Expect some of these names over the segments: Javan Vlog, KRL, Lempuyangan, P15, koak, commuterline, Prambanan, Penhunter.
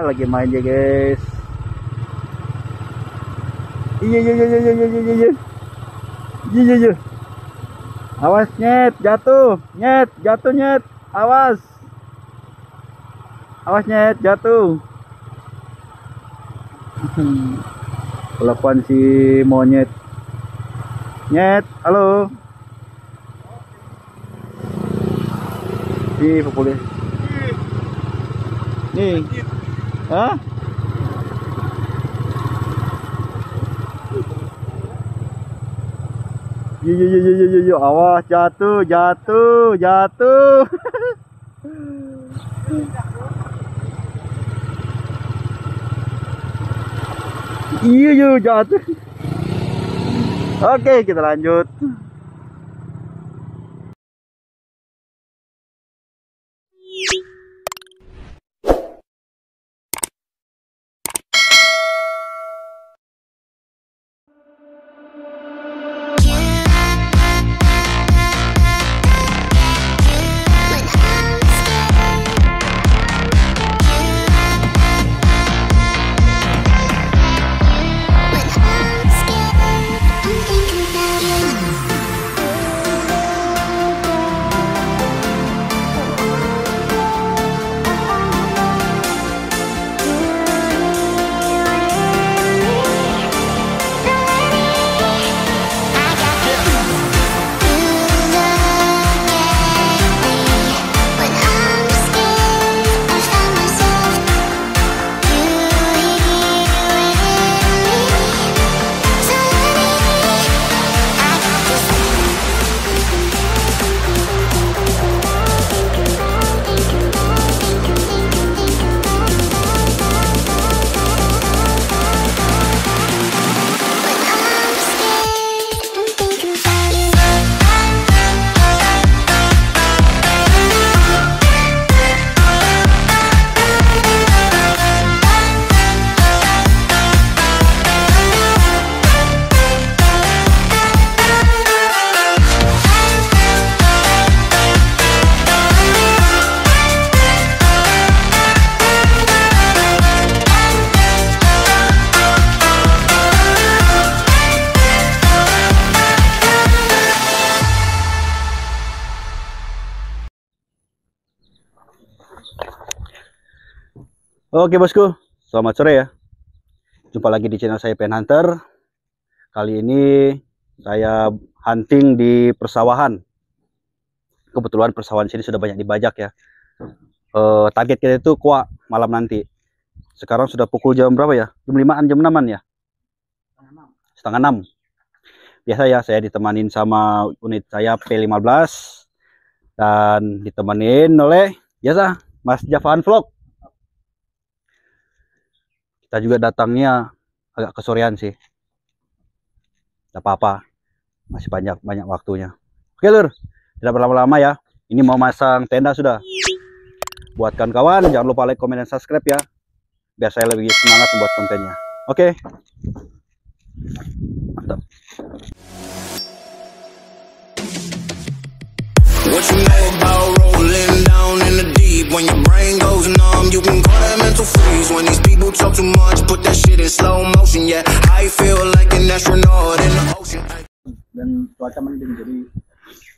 Lagi main ya guys. Iya. Awas nyet jatuh. Awas nyet jatuh. Telepon si monyet. Nyet, halo. Ih, pukul. Nih. Hah? Yo, awas jatuh. Iya, jatuh. Oke, kita lanjut. Oke bosku, selamat sore ya. Jumpa lagi di channel saya Penhunter. Kali ini saya hunting di persawahan. Kebetulan persawahan sini sudah banyak dibajak ya. Target kita itu kuak malam nanti. Sekarang sudah pukul jam berapa ya? Jam 5an, jam 6an ya? Setengah 6. Biasa ya, saya ditemanin sama unit saya P15. Dan ditemenin oleh biasa Mas Javan Vlog. Kita juga datangnya agak kesorean sih. Gak apa-apa, masih banyak waktunya. Oke lur, tidak berlama-lama ya. Ini mau masang tenda sudah. Buat kawan-kawan jangan lupa like, komen, dan subscribe ya. Biar saya lebih semangat membuat kontennya. Oke. Mantap. What you know about rolling down in the deep? When your brain goes numb, you can call that mental freeze. When these people talk too much, put that shit in slow motion. Yeah, I feel like an astronaut in the ocean. Dan cuaca mending, jadi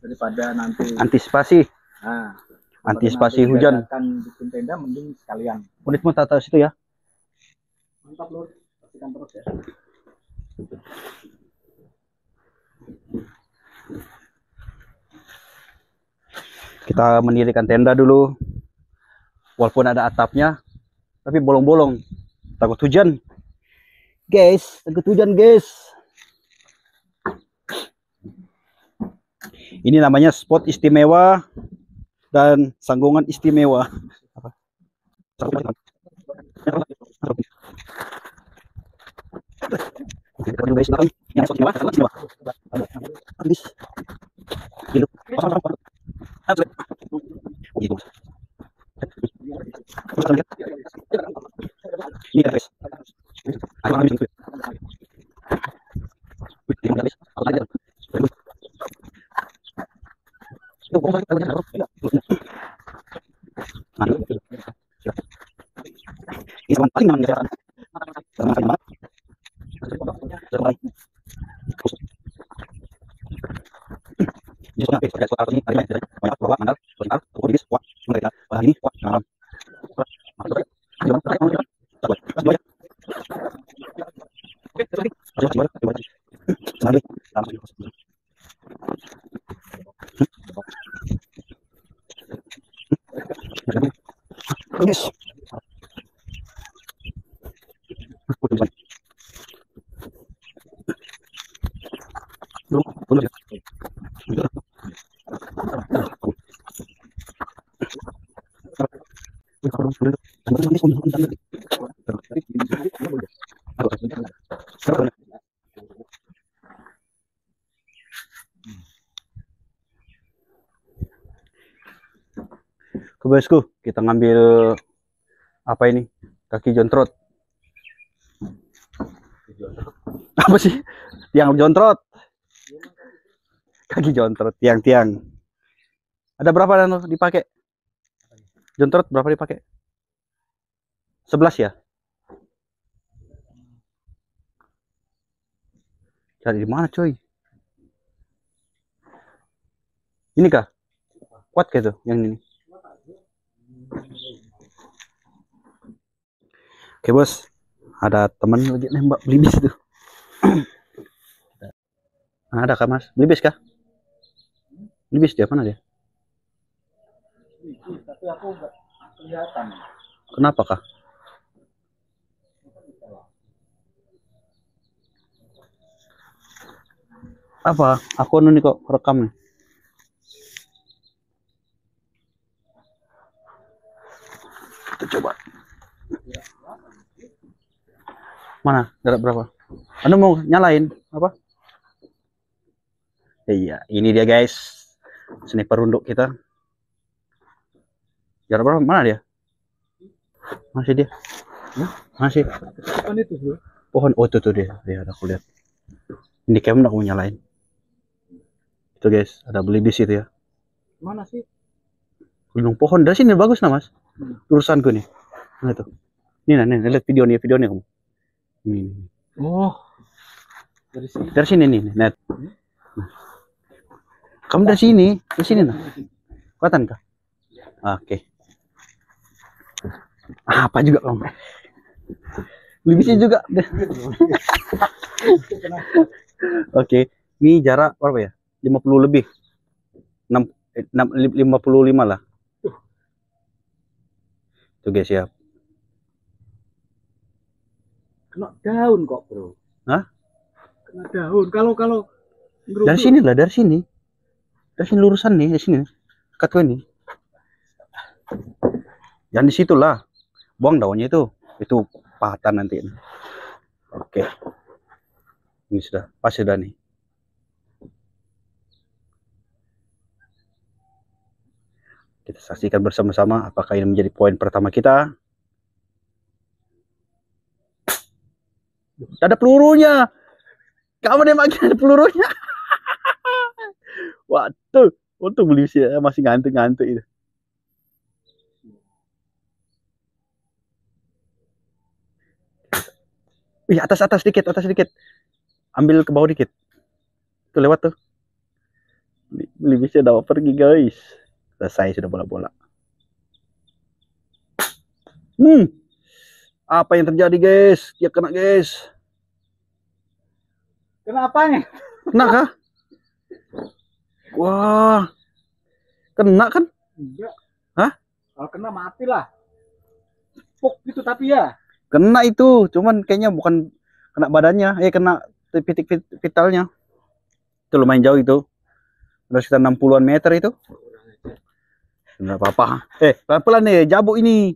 daripada nanti antisipasi. Nah, antisipasi hujan. Akan bikin tenda mending sekalian. Unitmu tata situ ya. Mantap lur, pastikan terus ya. Kita mendirikan tenda dulu, walaupun ada atapnya, tapi bolong-bolong, takut hujan, guys. Ini namanya spot istimewa dan sanggungan istimewa. Javan paling nyaman di Jakarta. Karena saya nyaman. Yes. Bosku, kita ngambil apa ini? Kaki jontrot. Apa sih? Tiang jontrot. Kaki jontrot, tiang-tiang. Ada berapa dan dipakai? Jontrot berapa dipakai? 11 ya? Cari di mana, coy? Ini kah? Kuat kayak tuh yang ini. Oke bos, ada teman lagi nembak belibis tuh. Ada kah mas? Belibis kah? Belibis dia mana dia? Tapi aku nggak kelihatan. Kenapa kah? Apa? Aku nih kok rekam nih. Kita coba. Mana? Jarak berapa? Anda mau nyalain apa? Iya, ini dia guys. Sniper runduk kita. Jarak berapa? Mana dia? Masih dia? Masih. Pohon. Oh, itu tuh dia. Dia ada, aku lihat. Ini cam aku mau nyalain. Itu guys, ada belibis itu ya. Mana sih? Gunung pohon dari sini bagus nah mas. Urusanku nih. Nah itu. Ini nah, nih, lihat videonya kamu. Ini. Oh. Dari sini nih, net. Nah. Kamu dari sini nah. Kuatan kah? Oke. Apa juga kamu? Lebih juga. Oke, ini jarak berapa ya? 50 lebih. 55 lah. Tuh guys ya. Kena daun kok, Bro. Hah? Kena daun. Kalau dari sini lah, dari sini. Dari sini lurusan nih, dari sini. Dekat gue nih. Jangan di situ lah. Buang daunnya itu. Itu pahatan nanti. Oke. Ini sudah pas sudah nih. Kita saksikan bersama-sama apakah ini menjadi poin pertama kita. Ada pelurunya. Kamu nembak ada pelurunya. Waduh, untung beli sih masih ngantuk-ngantuk itu. Wih, atas dikit. Ambil ke bawah dikit. Tuh lewat tuh. Beli bisa udah pergi, guys. Selesai sudah bola-bola. Apa yang terjadi guys? Dia kena guys. Kena apanya? Kena kah? Wah. Kena kan? Enggak. Hah? Kalau kena mati lah. Puk gitu tapi ya. Kena itu, cuman kayaknya bukan kena badannya, kena titik vitalnya. Itu lumayan jauh itu. Udah sekitar 60-an meter itu. Nggak apa-apa. Pelan-pelan nih jabuk ini.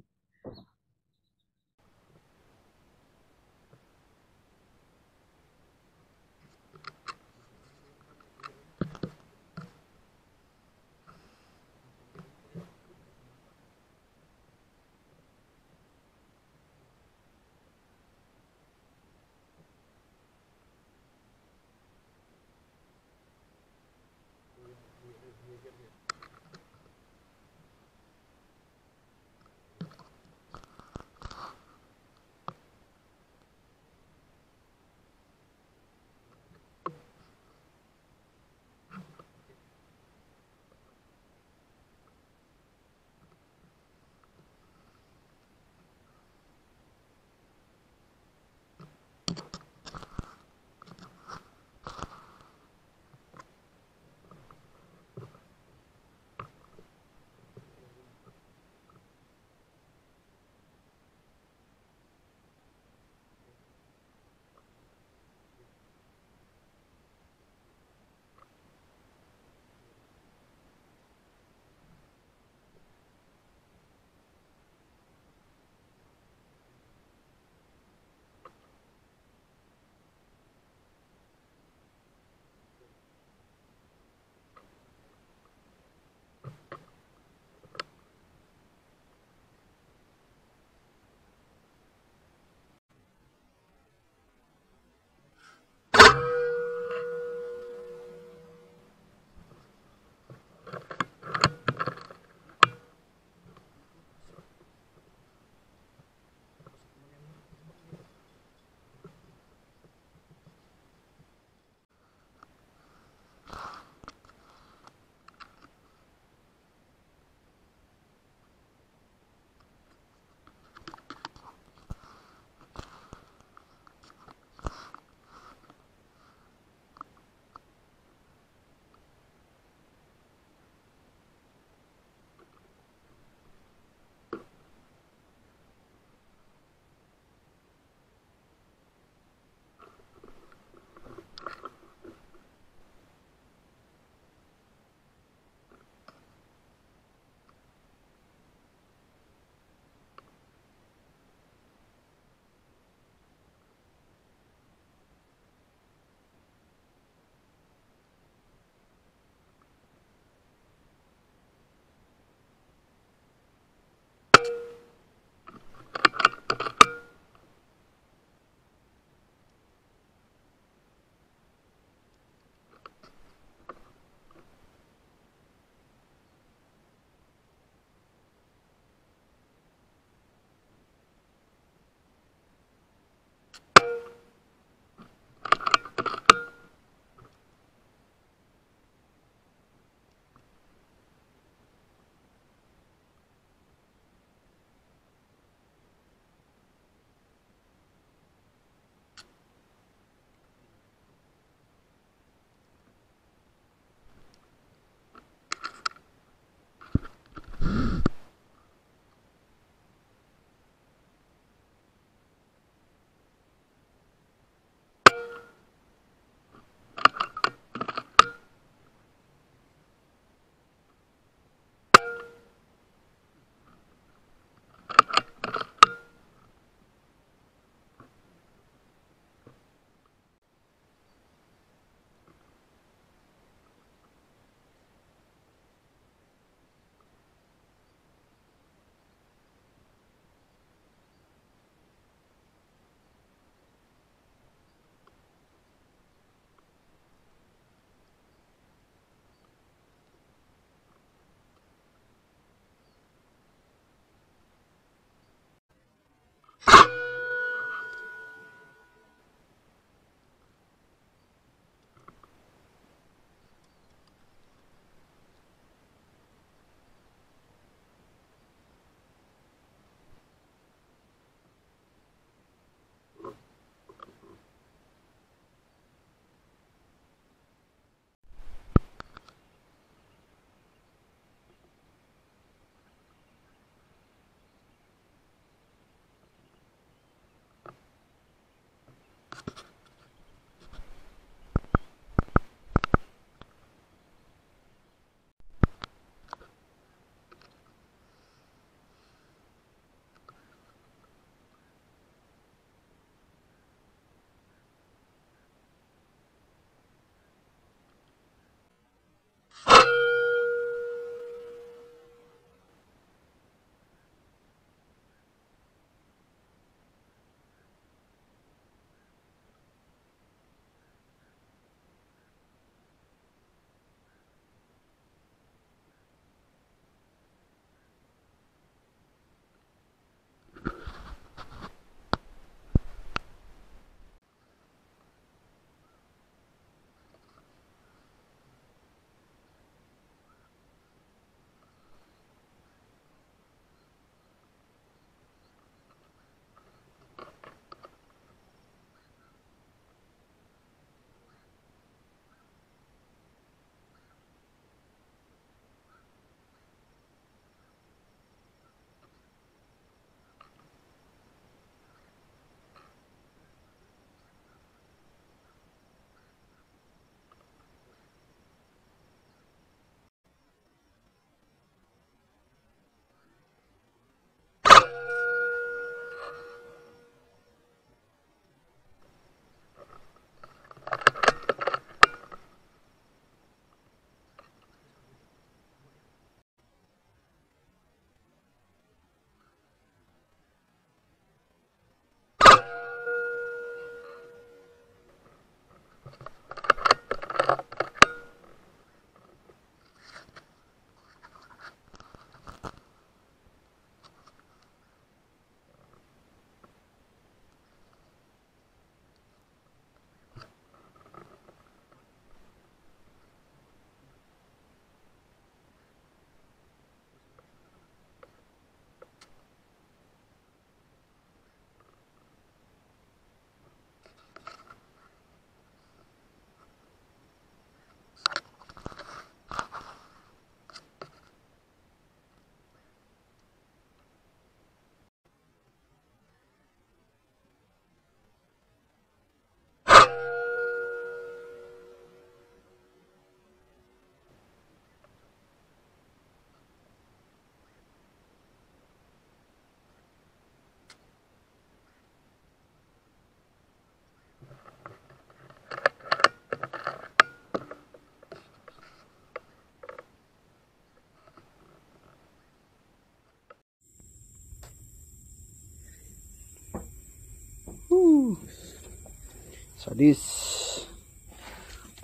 sadis.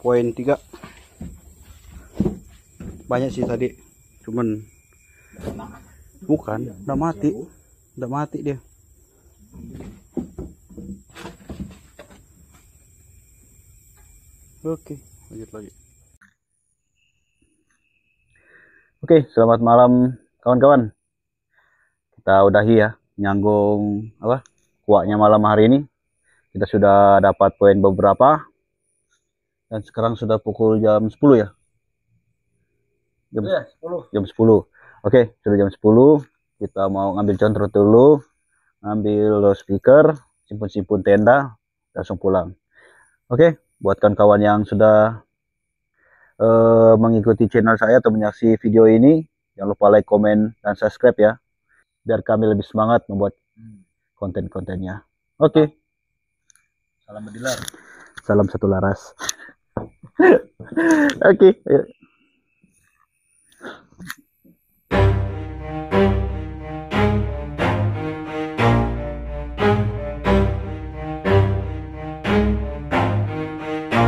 Poin 3. Banyak sih tadi, cuman bukan, udah mati dia. Oke, lanjut lagi. Oke, selamat malam kawan-kawan. Kita udahi ya, nyanggung apa kuahnya malam hari ini. Kita sudah dapat poin beberapa. Dan sekarang sudah pukul jam 10 ya. Jam 10. Oke, sudah jam 10. Kita mau ngambil control dulu, ngambil speaker, simpun-simpun tenda, langsung pulang. Oke. Buat kawan-kawan yang sudah mengikuti channel saya atau menyaksikan video ini, jangan lupa like, komen, dan subscribe ya, biar kami lebih semangat membuat konten-kontennya. Oke. Salam bedilar. Salam satu laras. Oke.